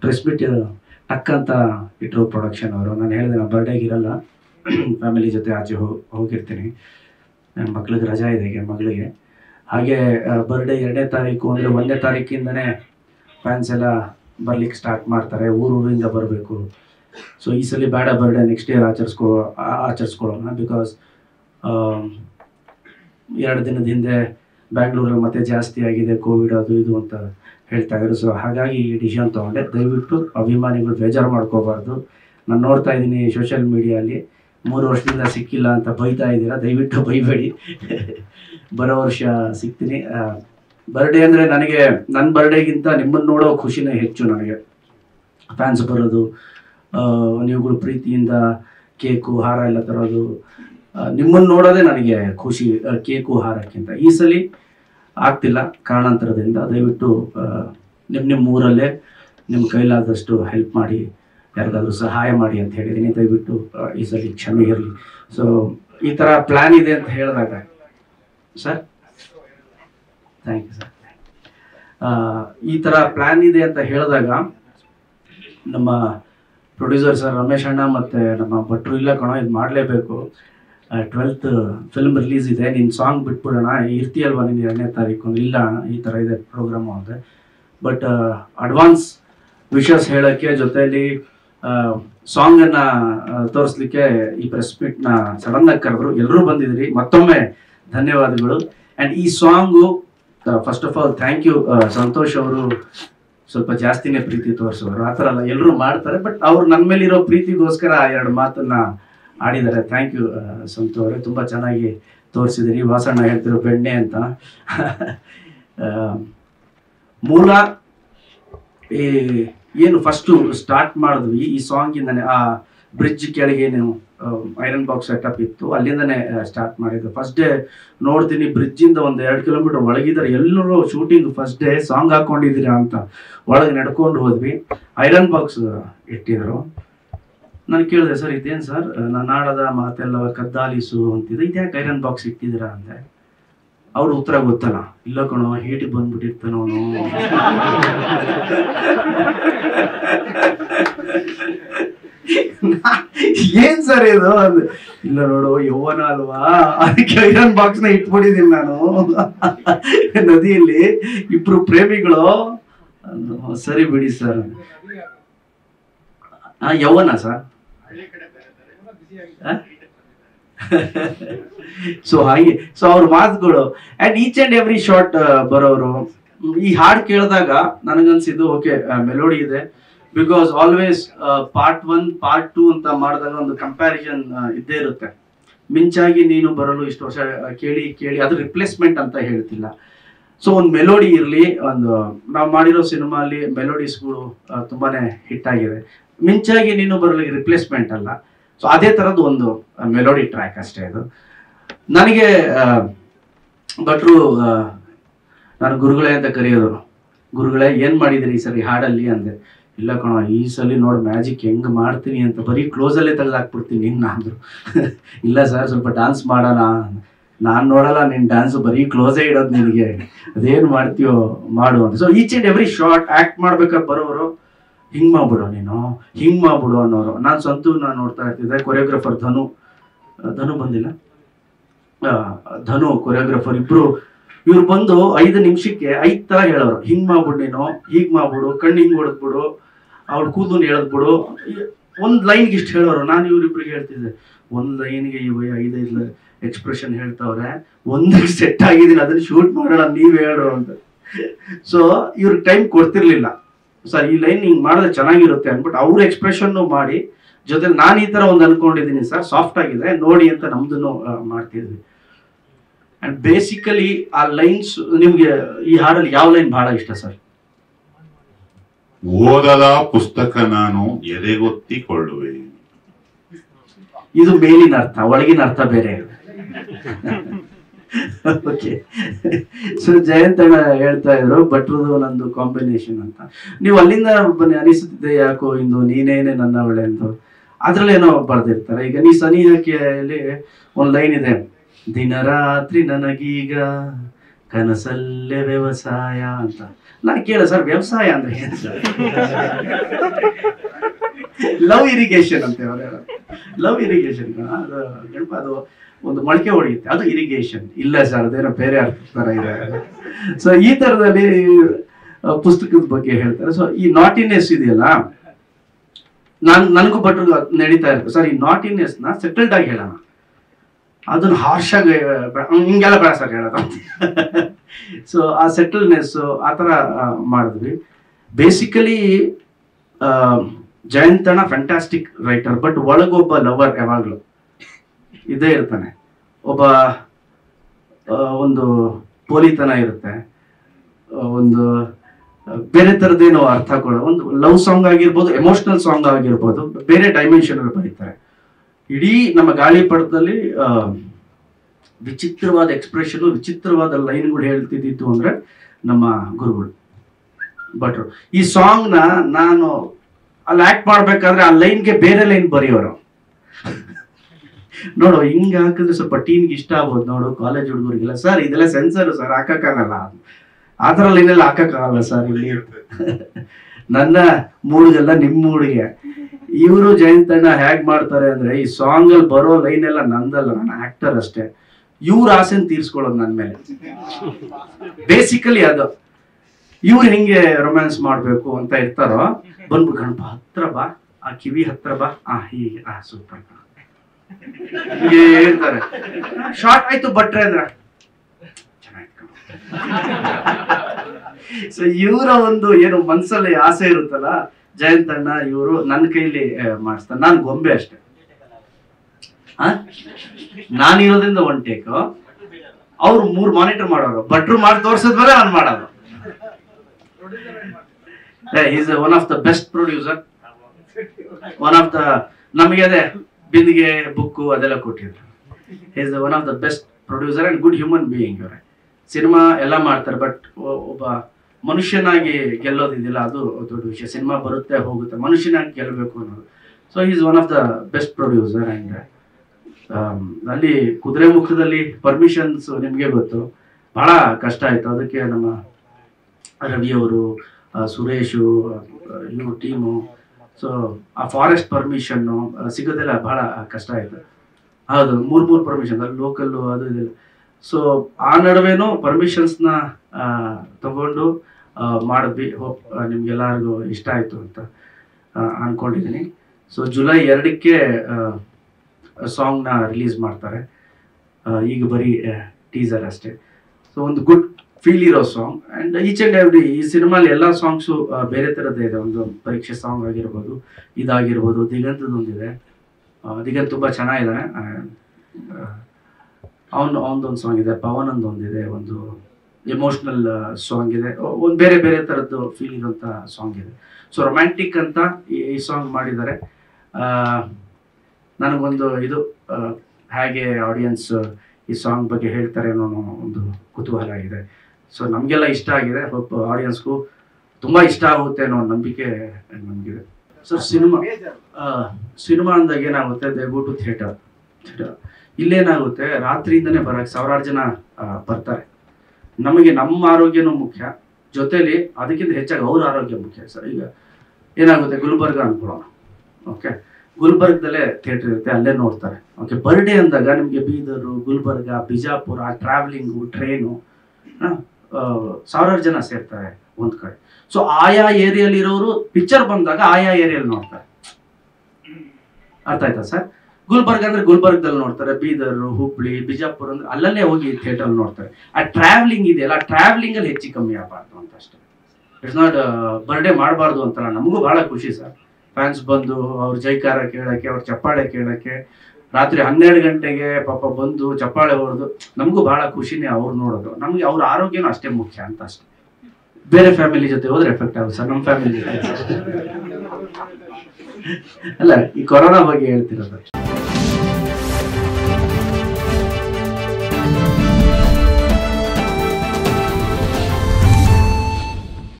Dress ಬಿಟ್ಟು ಟಕ್ ಅಂತ ಇಟ್ಟರು ಪ್ರೊಡಕ್ಷನ್ ಅವರು. ನಾನು ಹೇಳಿದೆ ನಾನು ಬರ್ಡೇಗೆ ಇರಲ್ಲ, ಫ್ಯಾಮಿಲಿ ಜೊತೆ ಆಚೆ ಹೋಗಿರ್ತೀನಿ, ನನ್ನ ಮಕ್ಳಿಗೆ ರಜಾ ಇದೆ ಈಗ ಮಗಳಿಗೆ. ಹಾಗೆ ಬರ್ಡೇ 2ನೇ ತಾರೀಕು ಅಂದರೆ 1ನೇ ತಾರೀಕಿಂದನೇ ಫ್ಯಾನ್ಸ್ ಎಲ್ಲ ಬರ್ಲಿಕ್ಕೆ ಸ್ಟಾರ್ಟ್ ಮಾಡ್ತಾರೆ, ಊರಿಂದ ಬರಬೇಕು. ಸೊ ಈ ಸಲ ಬೇಡ ಬರ್ಡೇ, ನೆಕ್ಸ್ಟ್ ಇಯರ್ ಆಚರಿಸ್ಕೊಳ್ಳೋಣ. ಬಿಕಾಸ್ 2 ದಿನದ ಹಿಂದೆ ಬ್ಯಾಂಗ್ಳೂರಲ್ಲಿ ಮತ್ತೆ ಜಾಸ್ತಿ ಆಗಿದೆ ಕೋವಿಡ್ ಅದು ಇದು ಅಂತ ಹೇಳ್ತಾ ಇದ್ರು. ಸೊ ಹಾಗಾಗಿ ಈ ಡಿಸಿಷನ್ ತೊಗೊಂಡೆ. ದಯವಿಟ್ಟು ಅಭಿಮಾನಿಗಳು ಬೇಜಾರು ಮಾಡ್ಕೋಬಾರ್ದು. ನಾನು ನೋಡ್ತಾ ಇದ್ದೀನಿ ಸೋಷಿಯಲ್ ಮೀಡಿಯಲ್ಲಿ 3 ವರ್ಷದಿಂದ ಸಿಕ್ಕಿಲ್ಲ ಅಂತ ಬೈತಾ ಇದ್ದೀರಾ, ದಯವಿಟ್ಟು ಬೈಬೇಡಿ, ಬರೋ ವರ್ಷ ಸಿಗ್ತೀನಿ. ಬರ್ಡೇ ಅಂದರೆ ನನಗೆ ನನ್ನ ಬರ್ಡೇಗಿಂತ ನಿಮ್ಮನ್ನು ನೋಡೋ ಖುಷಿನೇ ಹೆಚ್ಚು ನನಗೆ. ಫ್ಯಾನ್ಸ್ ಬರೋದು, ನೀವುಗಳು ಪ್ರೀತಿಯಿಂದ ಕೇಕು ಹಾರ ಎಲ್ಲ ತರೋದು, ನಿಮ್ಮನ್ನು ನೋಡೋದೇ ನನಗೆ ಖುಷಿ ಕೇಕು ಹಾರಕ್ಕಿಂತ. ಈ ಸಲ ಆಗ್ತಿಲ್ಲ ಕಾರಣಾಂತರದಿಂದ. ದಯವಿಟ್ಟು ನಿಮ್ಮ ಊರಲ್ಲೇ ನಿಮ್ಮ ಕೈಲಾದಷ್ಟು ಹೆಲ್ಪ್ ಮಾಡಿ, ಯಾರಿಗಾದರೂ ಸಹಾಯ ಮಾಡಿ ಅಂತ ಹೇಳಿದ್ದೀನಿ. ದಯವಿಟ್ಟು ಈ ಸಲ ಕ್ಷಮೆ ಇರಲಿ. ಸೊ ಈ ಥರ ಪ್ಲ್ಯಾನ್ ಇದೆ ಅಂತ ಹೇಳಿದಾಗ ಸರ್ ಥ್ಯಾಂಕ್ ಯು ಸರ್. ಈ ಥರ ಪ್ಲ್ಯಾನ್ ಇದೆ ಅಂತ ಹೇಳಿದಾಗ ನಮ್ಮ ಪ್ರೊಡ್ಯೂಸರ್ ಸರ್ ರಮೇಶ್ ಅಣ್ಣ ಮತ್ತು ನಮ್ಮ ಭಟ್ರು, ಇಲ್ಲ ಕಣೋ ಇದು ಮಾಡಲೇಬೇಕು, 12th ಫಿಲ್ಮ್ ರಿಲೀಸ್ ಇದೆ, ನಿನ್ನ ಸಾಂಗ್ ಬಿಟ್ಬಿಡೋಣ, ಇರ್ತೀಯಲ್ವ ನೀನು 2ನೇ ತಾರೀಕು ಅಂದರೆ. ಇಲ್ಲ ಈ ಥರ ಇದೆ ಪ್ರೋಗ್ರಾಮು ಅಂದರೆ. ಬಟ್ ಅಡ್ವಾನ್ಸ್ ವಿಷಸ್ ಹೇಳೋಕ್ಕೆ ಜೊತೆಯಲ್ಲಿ ಸಾಂಗನ್ನು ತೋರಿಸ್ಲಿಕ್ಕೆ ಈ ಪ್ರೆಸ್ ಮೀಟ್ನ ಸಡನ್ನಾಗಿ ಕರೆದ್ರು. ಎಲ್ಲರೂ ಬಂದಿದ್ರಿ, ಮತ್ತೊಮ್ಮೆ ಧನ್ಯವಾದಗಳು. ಆ್ಯಂಡ್ ಈ song first of all thank you Santosh ಅವರು, ಸ್ವಲ್ಪ ಜಾಸ್ತಿನೇ ಪ್ರೀತಿ ತೋರಿಸೋರು. ಆ ಥರ ಅಲ್ಲ ಎಲ್ಲರೂ ಮಾಡ್ತಾರೆ, ಬಟ್ ಅವ್ರು ನನ್ನ ಮೇಲಿರೋ ಪ್ರೀತಿಗೋಸ್ಕರ 2 ಮಾತನ್ನು ಆಡಿದ್ದಾರೆ. ಥ್ಯಾಂಕ್ ಯು ಸಂತು ಅವರೇ, ತುಂಬ ಚೆನ್ನಾಗಿ ತೋರಿಸಿದ್ದೀರಿ. ವಾಸಣ್ಣ ಹೇಳ್ತಿರೋ ಬೆಣ್ಣೆ ಅಂತ. ಮೂಲ ಈ ಏನು ಫಸ್ಟು ಸ್ಟಾರ್ಟ್ ಮಾಡಿದ್ವಿ ಈ ಸಾಂಗಿಂದನೇ, ಆ ಬ್ರಿಡ್ಜ್ ಕೆಳಗೆ ಏನು ಐರನ್ ಬಾಕ್ಸ್ ಸೆಟಪ್ ಇತ್ತು ಅಲ್ಲಿಂದನೇ ಸ್ಟಾರ್ಟ್ ಮಾಡಿದ್ರು. ಫಸ್ಟ್ ಡೇ ನೋಡ್ತೀನಿ ಬ್ರಿಡ್ಜಿಂದ 1-2 ಕಿಲೋಮೀಟರ್ ಒಳಗಿದ್ದಾರೆ ಎಲ್ಲರೂ ಶೂಟಿಂಗ್. ಫಸ್ಟ್ ಡೇ ಸಾಂಗ್ ಹಾಕ್ಕೊಂಡಿದ್ದೀರಾ ಅಂತ ಒಳಗೆ ನಡ್ಕೊಂಡು ಹೋದ್ವಿ, ಐರನ್ ಬಾಕ್ಸ್ ಇಟ್ಟಿದ್ರು. ನಾನು ಕೇಳಿದೆ ಸರ್ ಇದೇನು ಸರ್ ನಾನು ಆಡದ ಮಾತೆಲ್ಲವ ಕದ್ದಾಲಿಸು ಅಂತಿದೆ, ಇದ್ಯಾಕೆ ಐರನ್ ಬಾಕ್ಸ್ ಇಟ್ಟಿದ್ದೀರಾ ಅಂದೆ. ಅವ್ರ ಉತ್ತರ ಗೊತ್ತಲ್ಲ, ಇಲ್ಲ ಕಣೋ ಹೀಟಿಗೆ ಬಂದ್ಬಿಟ್ಟಿರ್ತಾನವನು ಏನ್ ಸರ್ ಇದು ಅಂದೆ. ಇಲ್ಲ ನೋಡು ಯೌವನ ಅಲ್ವಾ ಅದಕ್ಕೆ ಐರನ್ ಬಾಕ್ಸ್ನ ಇಟ್ಬಿಟ್ಟಿದ್ದೀನಿ ನಾನು ನದಿಯಲ್ಲಿ, 2 ಪ್ರೇಮಿಗಳು ಸರಿ ಬಿಡಿ ಸರ್. ಯೌವನ ಸರ್. ಸೊ ಹಾಗೆ ಸೊ ಅವ್ರ ಮಾತುಗಳು and each and every shot ಬರೋರು. ಈ ಹಾಡು ಕೇಳಿದಾಗ ನನಗನ್ಸಿದ್ದು ಓಕೆ ಮೆಲೋಡಿ ಇದೆ. ಬಿಕಾಸ್ ಆಲ್ವೇಸ್ ಪಾರ್ಟ್ 1, ಪಾರ್ಟ್ 2 ಅಂತ ಮಾಡಿದಾಗ ಒಂದು ಕಂಪ್ಯಾರಿಸನ್ ಇದ್ದೇ ಇರುತ್ತೆ. ಮಿಂಚಾಗಿ ನೀನು ಬರಲು ಇಷ್ಟು ವರ್ಷ ಕೇಳಿ ಕೇಳಿ ಅದು ರಿಪ್ಲೇಸ್ಮೆಂಟ್ ಅಂತ ಹೇಳ್ತಿಲ್ಲ. ಸೊ ಒಂದು ಮೆಲೋಡಿ ಇರಲಿ, ಒಂದು ನಾವು ಮಾಡಿರೋ ಸಿನಿಮಾಲಿ ಮೆಲೋಡೀಸ್ಗಳು ತುಂಬಾ ಹಿಟ್ ಆಗಿದೆ. ಮಿಂಚಾಗಿ ನೀನು ಬರಲಿ ರಿಪ್ಲೇಸ್ಮೆಂಟ್ ಅಲ್ಲ, ಸೊ ಅದೇ ಥರದ್ದು ಒಂದು ಮೆಲೋಡಿ ಟ್ರ್ಯಾಕ್ ಅಷ್ಟೇ ಅದು. ನನಗೆ ಭಟ್ರು ನಾನು ಗುರುಗಳೇ ಅಂತ ಕರೆಯೋರು, ಗುರುಗಳೇ ಏನು ಮಾಡಿದಿರಿ ಈ ಸರಿ ಹಾಡಲ್ಲಿ ಅಂದೆ. ಇಲ್ಲ ಕಣೋ ಈ ಸಲ ನೋಡಿ ಮ್ಯಾಜಿಕ್ ಹೆಂಗೆ ಮಾಡ್ತೀನಿ ಅಂತ ಬರೀ ಕ್ಲೋಸಲ್ಲೇ ತೆಗೆದಾಕ್ಬಿಡ್ತೀನಿ ನಿನ್ನ ಅಂದರು. ಇಲ್ಲ ಸರ್ ಸ್ವಲ್ಪ ಡ್ಯಾನ್ಸ್ ಮಾಡೋಣ. ನಾನು ನೋಡಲ್ಲ ನಿನ್ನ ಡ್ಯಾನ್ಸು, ಬರೀ ಕ್ಲೋಸೇ ಇಡೋದು ನಿನಗೆ, ಅದೇನು ಮಾಡ್ತೀಯೋ ಮಾಡು ಅಂತ. So each and every shot act ಮಾಡ್ಬೇಕಾದ್ರೆ ಬರೋರು ಹಿಂಗೆ ಮಾಡ್ಬಿಡೋ ನೀನು ಹಿಂಗೆ ಮಾಡ್ಬಿಡು ಅನ್ನೋರು. ನಾನು ಸಂತು ನಾನು ನೋಡ್ತಾ ಇರ್ತಿದ್ದೆ, ಕೊರಿಯೋಗ್ರಫರ್ ಧನು ಬಂದಿಲ್ಲ, ಧನು ಕೊರಿಯೋಗ್ರಫರ್ ಇಬ್ಬರು ಇವ್ರು ಬಂದು 5 ನಿಮಿಷಕ್ಕೆ 5 ಥರ ಹೇಳೋರು. ಹಿಂಗೆ ಮಾಡ್ಬಿಡು ನೀನು, ಹೀಗೆ ಮಾಡ್ಬಿಡು, ಕಣ್ಣು ಹಿಂಗೆ ಹೊಡೆದ್ಬಿಡು, ಅವ್ರ ಕೂದಲು ಹೇಳಿದ್ಬಿಡು, ಒಂದು ಲೈನ್ಗೆ ಇಷ್ಟು ಹೇಳೋರು. ನಾನು ಇವ್ರಿಬ್ರಿಗೆ ಹೇಳ್ತಿದ್ದೆ ಒಂದು ಲೈನ್ಗೆ ಇವ 5 ಎಕ್ಸ್ಪ್ರೆಷನ್ ಹೇಳ್ತಾವ್ರೆ, ಒಂದು ಸೆಟ್ ಆಗಿದ್ದೀನಿ ಅದನ್ನು ಶೂಟ್ ಮಾಡೋಣ ನೀವು ಹೇಳೋರು ಅಂತ. ಸೊ ಇವ್ರಿಗೆ ಟೈಮ್ ಕೊಡ್ತಿರ್ಲಿಲ್ಲ, ಸರ್ ಈ ಲೈನ್ ಹಿಂಗೆ ಮಾಡಿದ್ರೆ ಚೆನ್ನಾಗಿರುತ್ತೆ ಅಂದ್ಬಿಟ್ಟು ಅವ್ರ ಎಕ್ಸ್ಪ್ರೆಷನ್ನು ಮಾಡಿ, ಜೊತೆ ನಾನು ಈ ಥರ ಒಂದು ಅಂದ್ಕೊಂಡಿದ್ದೀನಿ ಸರ್ ಸಾಫ್ಟ್ ಆಗಿದೆ ನೋಡಿ ಅಂತ ನಮ್ದನ್ನು ಮಾಡ್ತಿದ್ವಿ. ಆ್ಯಂಡ್ ಬೇಸಿಕಲಿ ಆ ಲೈನ್ಸ್ ನಿಮಗೆ ಈ ಹಾಡಲ್ಲಿ ಯಾವ ಲೈನ್ ಭಾಳ ಇಷ್ಟ ಸರ್? ಓದದ ಪುಸ್ತಕ ನಾನು ಎದೆಗೊತ್ತಿಕೊಳ್ಳುವೆ. ಇದು ಮೇಲಿನ ಅರ್ಥ, ಒಳಗಿನ ಅರ್ಥ ಬೇರೆ. ಓಕೆ ಸೊ ಜಯಂತ ಹೇಳ್ತಾ ಇದ್ರು ಭಟ್ರದು ನಂದು ಕಾಂಬಿನೇಷನ್ ಅಂತ. ನೀವು ಅಲ್ಲಿಂದ ಬನ್ನಿ ಅನಿಸುತ್ತಿದೆ ಯಾಕೋ ಇಂದು ನೀನೇನೆ ನನ್ನ ಒಳ್ಳೆ ಅಂತ ಅದ್ರಲ್ಲೇನೋ ಬರ್ದಿರ್ತಾರೆ. ಈಗ ನೀ ಸನಿಹಕೆಯಲ್ಲಿ ಒಂದು ಲೈನ್ ಇದೆ, ದಿನ ರಾತ್ರಿ ನನಗೀಗ ಕನಸಲ್ಲೇ ವ್ಯವಸಾಯ ಅಂತ. ನಾನು ಕೇಳ ಸರ್ ವ್ಯವಸಾಯ ಅಂದ್ರೆ ಏನು ಸರ್? ಲವ್ ಇರಿಗೇಷನ್ ಅಂತ ಹೇಳೋದು. ಲವ್ ಇರಿಗೇಷನ್ ಅದು ಗಣಪ ಅದು ಒಂದು ಮೊಳಕೆ ಹೊಡೆಯುತ್ತೆ, ಅದು ಇರಿಗೇಷನ್. ಇಲ್ಲ ಸರ್ ಅದೇನೋ ಬೇರೆ ಅರ್ಥ ಇದೆ. ಸೊ ಈ ಥರದಲ್ಲಿ ಪುಸ್ತಕದ ಬಗ್ಗೆ ಹೇಳ್ತಾರೆ. ಸೊ ಈ ನಾಟಿನೆಸ್ ಇದೆಯಲ್ಲ, ನನಗೂ ಬಟ್ ನಡೀತಾ ಇರ್ತಾರೆ ಸರ್ ಈ ನಾಟಿನೆಸ್ನ ಸೆಟಲ್ಡ್ ಆಗಿ ಹೇಳೋಣ, ಅದನ್ನ ಹಾರ್ಷ್ ಆಗಿ ಹಿಂಗೆಲ್ಲ ಬೇಡ ಸರ್ ಹೇಳೋದು. ಸೊ ಆ ಸೆಟಲ್ನೆಸ್ಸು ಆ ಥರ ಮಾಡಿದ್ವಿ. ಬೇಸಿಕಲಿ ಜಯಂತಣ್ಣ ಫ್ಯಾಂಟಾಸ್ಟಿಕ್ ರೈಟರ್, ಬಟ್ ಒಳಗೊಬ್ಬ ಲವರ್ ಯಾವಾಗಲೂ ಇದೇ ಇರ್ತಾನೆ. ಒಬ್ಬ ಒಂದು ಪೋಲಿತನ ಇರುತ್ತೆ, ಒಂದು ಬೇರೆ ಥರದ್ದೇನೋ ಅರ್ಥ ಕೊಡೋ ಒಂದು ಲವ್ ಸಾಂಗ್ ಆಗಿರ್ಬೋದು, ಎಮೋಷನಲ್ ಸಾಂಗ್ ಆಗಿರ್ಬೋದು, ಬೇರೆ ಡೈಮೆನ್ಷನ್ ಅಲ್ಲಿ ಬರೀತಾರೆ. ಇಡೀ ನಮ್ಮ ಗಾಳಿಪಟದಲ್ಲಿ ವಿಚಿತ್ರವಾದ ಎಕ್ಸ್ಪ್ರೆಷನ್, ವಿಚಿತ್ರವಾದ ಲೈನ್ಗಳು ಹೇಳ್ತಿದ್ದಿತ್ತು ಅಂದರೆ ನಮ್ಮ ಗುರುಗಳು ಭಟ್ರು. ಈ ಸಾಂಗ್ನ ನಾನು ಅಲ್ಲಿ ಆ್ಯಕ್ಟ್ ಮಾಡಬೇಕಾದ್ರೆ ಆ ಲೈನ್ಗೆ ಬೇರೆ ಲೈನ್ ಬರೆಯೋರು. ನೋಡು ಹಿಂಗೆ ಹಾಕಿದ್ರೆ ಸ್ವಲ್ಪ ಟೀಮ್ಗೆ ಇಷ್ಟ ಆಗ್ಬೋದು, ನೋಡು ಕಾಲೇಜ್ ಹುಡುಗರಿಗೆಲ್ಲ ಸರ್ ಇದೆಲ್ಲ ಸೆನ್ಸರ್ ಸರ್ ಹಾಕೋಕ್ಕಾಗಲ್ಲ, ಆ ಥರ ಲೈನೆಲ್ಲ ಹಾಕೋಕ್ಕಾಗಲ್ಲ ಸರ್ ಇಲ್ಲಿ, ನನ್ನ ಮೂಡಿಗೆಲ್ಲ ನಿಮ್ಮ ಮೂಡಿಗೆ. ಇವರು ಜಯಂತಣ್ಣ ಹೇಗೆ ಮಾಡ್ತಾರೆ ಅಂದರೆ ಈ ಸಾಂಗಲ್ಲಿ ಬರೋ ಲೈನ್ ಎಲ್ಲ ನಂದಲ್ಲ, ನಾನು ಆ್ಯಕ್ಟರ್ ಅಷ್ಟೇ, ಇವ್ರ ಆಸೆನ ತೀರಿಸ್ಕೊಳ್ಳೋದು ನನ್ನ ಮೇಲೆ. ಬೇಸಿಕಲಿ ಅದು ಇವ್ರು ಹೆಂಗೆ ರೊಮ್ಯಾನ್ಸ್ ಮಾಡಬೇಕು ಅಂತ ಇರ್ತಾರೋ, ಬಂದ್ಬಿಟ್ಟು ಗಣಪ ಹತ್ರ ಬಾ, ಆ ಕಿವಿ ಹತ್ರ ಬಾ, ಆ ಹೀಗೆ ಆ ಸೂಪರ್ ಹೀಗೆ ಹೇಳ್ತಾರೆ. ಶಾರ್ಟ್ ಆಯ್ತು ಭಟ್ರೆ ಅಂದ್ರೆ ಚೆನ್ನಾಗಿತ್ತು. ಸೊ ಇವರ ಒಂದು ಏನು ಮನಸ್ಸಲ್ಲಿ ಆಸೆ ಇರುತ್ತಲ್ಲ, ಜಯಂತಣ್ಣ ಇವರು ನನ್ನ ಕೈಲಿ ಮಾಡಿಸ್ತಾರೆ. ನಾನು ಗೊಂಬೆ ಅಷ್ಟೆ, ನಾನಿರೋದ್ರಿಂದ ಒನ್ ಟೇಕು, ಅವ್ರು ಮೂರು ಮಾನಿಟರ್ ಮಾಡೋರು, ಭಟ್ರು ಮಾಡಿ ತೋರಿಸಿದ್ಮೇಲೆ ನಾನು ಮಾಡೋದು. Is one of the best producer, one of the ನಮಗೆ ಅದೇ ಬಿಂದಿಗೆ ಬುಕ್ಕು ಅದೆಲ್ಲ ಕೊಟ್ಟಿದ್ರು. Is one of the best producer and good human being. ಇವರೇ ಸಿನಿಮಾ ಎಲ್ಲ ಮಾಡ್ತಾರೆ, ಬಟ್ ಒಬ್ಬ ಮನುಷ್ಯನಾಗಿ ಗೆಲ್ಲೋದಿದೆಯಲ್ಲ ಅದು ದೊಡ್ಡ ವಿಷಯ. ಸಿನಿಮಾ ಬರುತ್ತೆ ಹೋಗುತ್ತೆ, ಮನುಷ್ಯನಾಗಿ ಗೆಲ್ಲಬೇಕು ಅನ್ನೋದು. So is one of the best producer and ಅಲ್ಲಿ ಕುದುರೆಮುಖದಲ್ಲಿ ಪರ್ಮಿಷನ್ಸ್ ನಿಮಗೆ ಗೊತ್ತು, ಭಾಳ ಕಷ್ಟ ಆಯಿತು. ಅದಕ್ಕೆ ನಮ್ಮ ರವಿಯವರು, ಸುರೇಶು, ಇವ್ರ ಟೀಮು, ಸೊ ಆ ಫಾರೆಸ್ಟ್ ಪರ್ಮಿಷನ್ನು ಸಿಗೋದೆಲ್ಲ ಭಾಳ ಕಷ್ಟ ಆಯಿತು. ಹೌದು, ಮೂರು ಪರ್ಮಿಷನ್ ಅಲ್ಲಿ ಲೋಕಲ್ಲು ಅದು ಇದೆಲ್ಲ. ಸೊ ಆ ನಡುವೆನೂ ಪರ್ಮಿಷನ್ಸ್ನ ತಗೊಂಡು ಮಾಡಿದ್ವಿ. ಹೋಪ್ ನಿಮ್ಗೆಲ್ಲರಿಗೂ ಇಷ್ಟ ಆಯಿತು ಅಂತ ಅಂದ್ಕೊಂಡಿದ್ದೀನಿ. ಸೊ ಜುಲೈ 2ಕ್ಕೆ ಸಾಂಗ್ನ ರಿಲೀಸ್ ಮಾಡ್ತಾರೆ. ಈಗ ಬರೀ ಟೀಸರ್ ಅಷ್ಟೇ. ಸೊ ಒಂದು ಗುಡ್ ಫೀಲ್ ಇರೋ song and each and every ಈ ಸಿನಿಮಾಲಿ ಎಲ್ಲ ಸಾಂಗ್ಸು ಬೇರೆ ಥರದ್ದೇ ಇದೆ. ಒಂದು ಪರೀಕ್ಷೆ ಸಾಂಗ್ ಆಗಿರ್ಬೋದು, ಇದಾಗಿರ್ಬೋದು, ದಿಗಂತದೊಂದಿದೆ. ದಿಗಂತ್ ತುಂಬ ಚೆನ್ನಾಗಿದ್ದಾನೆ, ಅವನೊಂದು ಸಾಂಗ್ ಇದೆ, ಪವನೊಂದು ಒಂದಿದೆ, ಒಂದು ಎಮೋಷ್ನಲ್ ಸಾಂಗ್ ಇದೆ, ಒಂದು ಬೇರೆ ಬೇರೆ ಥರದ್ದು ಫೀಲ್ ಇರೋಂಥ ಸಾಂಗ್ ಇದೆ. ಸೊ ರೊಮ್ಯಾಂಟಿಕ್ ಅಂತ ಈ ಸಾಂಗ್ ಮಾಡಿದ್ದಾರೆ. ನನಗೊಂದು ಇದು ಹೇಗೆ ಆಡಿಯನ್ಸ್ ಈ ಸಾಂಗ್ ಬಗ್ಗೆ ಹೇಳ್ತಾರೆ ಅನ್ನೋ ಒಂದು ಕುತೂಹಲ ಇದೆ. ಸೊ ನಮಗೆಲ್ಲ ಇಷ್ಟ ಆಗಿದೆ, ಹೋಪ್ ಆಡಿಯನ್ಸ್ಗೂ ತುಂಬ ಇಷ್ಟ ಆಗುತ್ತೆ ಅನ್ನೋ ನಂಬಿಕೆ ನಮಗಿದೆ. ಸೊ ಸಿನಿಮಾ ಅಂದಾಗ ಏನಾಗುತ್ತೆ, ದೇ ಗೋ ಟು ಥಿಯೇಟರ್. ಇಲ್ಲೇನಾಗುತ್ತೆ, ರಾತ್ರಿಯಿಂದನೇ ಬರೋಕ್ಕೆ ಸಾವಿರಾರು ಜನ ಬರ್ತಾರೆ. ನಮಗೆ ನಮ್ಮ ಆರೋಗ್ಯನೂ ಮುಖ್ಯ, ಜೊತೆಲಿ ಅದಕ್ಕಿಂತ ಹೆಚ್ಚಾಗಿ ಅವ್ರ ಆರೋಗ್ಯ ಮುಖ್ಯ. ಸರ್ ಈಗ ಏನಾಗುತ್ತೆ, ಗುಲ್ಬರ್ಗ ಅಂದ್ಕೊಳೋಣ, ಓಕೆ, ಗುಲ್ಬರ್ಗದಲ್ಲೇ ಥಿಯೇಟರ್ ಇರುತ್ತೆ, ಅಲ್ಲೇ ನೋಡ್ತಾರೆ. ಓಕೆ, ಬರ್ಡೇ ಅಂದಾಗ ನಿಮಗೆ ಬೀದರು, ಗುಲ್ಬರ್ಗ, ಬಿಜಾಪುರ, ಟ್ರಾವೆಲಿಂಗು, ಟ್ರೈನು, ಸಾವಿರಾರು ಜನ ಸೇರ್ತಾರೆ ಒಂದು ಕಡೆ. ಸೊ ಆಯಾ ಏರಿಯಲ್ಲಿರೋರು ಪಿಕ್ಚರ್ ಬಂದಾಗ ಆಯಾ ಏರಿಯಲ್ಲಿ ನೋಡ್ತಾರೆ. ಅರ್ಥ ಆಯ್ತಾ ಸರ್? ಗುಲ್ಬರ್ಗ ಅಂದ್ರೆ ಗುಲ್ಬರ್ಗದಲ್ಲಿ ನೋಡ್ತಾರೆ, ಬೀದರು, ಹುಬ್ಳಿ, ಬಿಜಾಪುರ ಅಂದ್ರೆ ಅಲ್ಲಲ್ಲೇ ಹೋಗಿ ಥಿಯೇಟರ್ ನೋಡ್ತಾರೆ. ಆ ಟ್ರಾವೆಲಿಂಗ್ ಇದೆಯಲ್ಲ, ಟ್ರಾವೆಲಿಂಗಲ್ಲಿ ಹೆಚ್ಚು ಕಮ್ಮಿ ಆಗಬಾರ್ದು ಅಂತ ಅಷ್ಟೇ. ಇಟ್ಸ್ ನಾಟ್ ಬರ್ಡೇ ಮಾಡಬಾರ್ದು ಅಂತಲ್ಲ, ನಮಗೂ ಭಾಳ ಖುಷಿ ಸರ್. ಫ್ಯಾನ್ಸ್ ಬಂದು ಅವ್ರ ಜೈಕಾರ ಕೇಳೋಕ್ಕೆ, ಅವ್ರ ಚಪ್ಪಾಳೆ ಕೇಳೋಕ್ಕೆ, ರಾತ್ರಿ 12 ಗಂಟೆಗೆ ಪಾಪ ಬಂದು ಚಪ್ಪಾಳೆ ಹೊಡೆದು, ನಮಗೂ ಭಾಳ ಖುಷಿನೇ ಅವ್ರು ನೋಡೋದು. ನಮಗೆ ಅವ್ರ ಆರೋಗ್ಯನೂ ಅಷ್ಟೇ ಮುಖ್ಯ ಅಂತ ಅಷ್ಟೇ. ಬೇರೆ ಫ್ಯಾಮಿಲಿ ಜೊತೆ ಹೋದ್ರೆ ಎಫೆಕ್ಟ್ ಆಗುತ್ತೆ ಸರ್, ನಮ್ಮ ಫ್ಯಾಮಿಲಿ ಜೊತೆ ಅಲ್ಲ. ಈ ಕೊರೋನಾ ಬಗ್ಗೆ ಹೇಳ್ತಿರೋದು.